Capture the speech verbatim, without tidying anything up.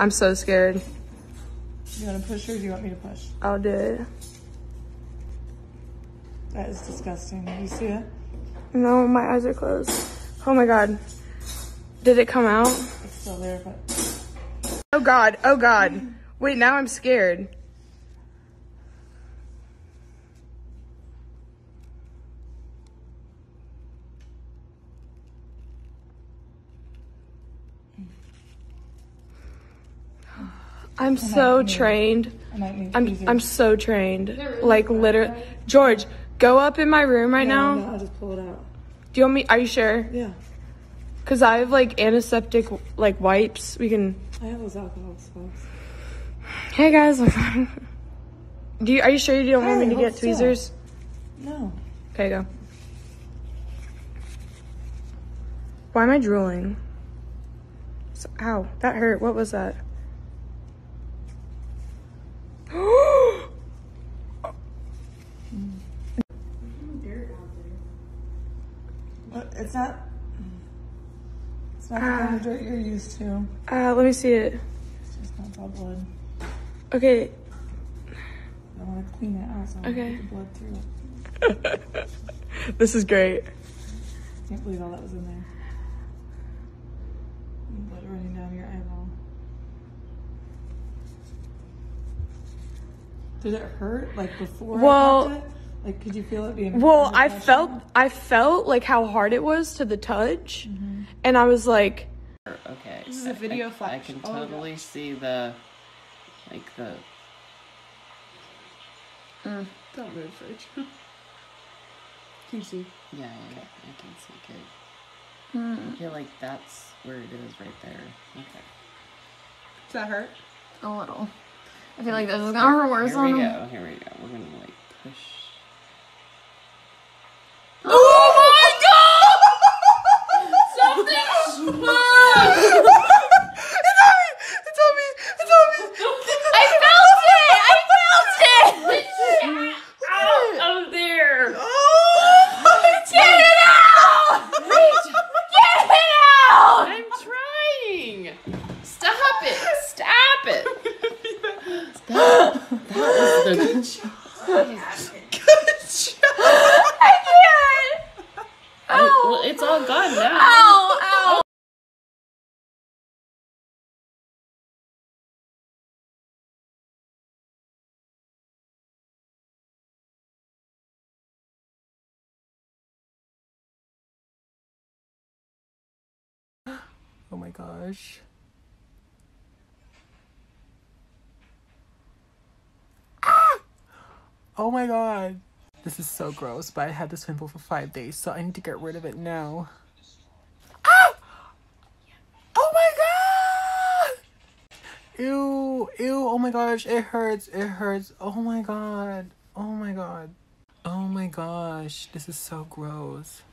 I'm so scared. You want to push or do you want me to push? I'll do it. That is disgusting. You see it? No, my eyes are closed. Oh my God. Did it come out? It's still there, but... Oh God, oh God. Wait, now I'm scared. I'm so trained. I'm I'm so trained. Like literally, George, go up in my room right now. No, I'll just pull it out. Do you want me? Are you sure? Yeah. Cause I have like antiseptic like wipes. We can. I have those alcohol swabs. Hey guys, do you? Are you sure you don't want me to get tweezers? No. Okay, go. Why am I drooling? So, ow, that hurt. What was that? It's not, it's not the kind of dirt you're used to. Uh, let me see it. It's just not all blood. Okay. I want to clean it out, so I want okay. to get the blood through it. This is great. I can't believe all that was in there. Blood running down your eyeball. Did it hurt, like, before well, I popped it? Like, could you feel it being? Well, I felt, I felt like how hard it was to the touch, mm-hmm. and I was like, okay, this is a video flash. I can totally oh, see the, like the. Mm. Don't move, Rich. Can you see? Yeah, yeah, okay. I can see good. Mm. I feel like that's where it is, right there. Okay. Does that hurt? A little. I feel like this is gonna hurt worse on him. Here we go. Here we go. We're gonna like push. Oh my gosh. Ah! Oh my God. This is so gross, but I had this pimple for five days, so I need to get rid of it now. Ah! Oh my God! Ew, ew, oh my gosh, it hurts, it hurts. Oh my God, oh my God. Oh my gosh, this is so gross.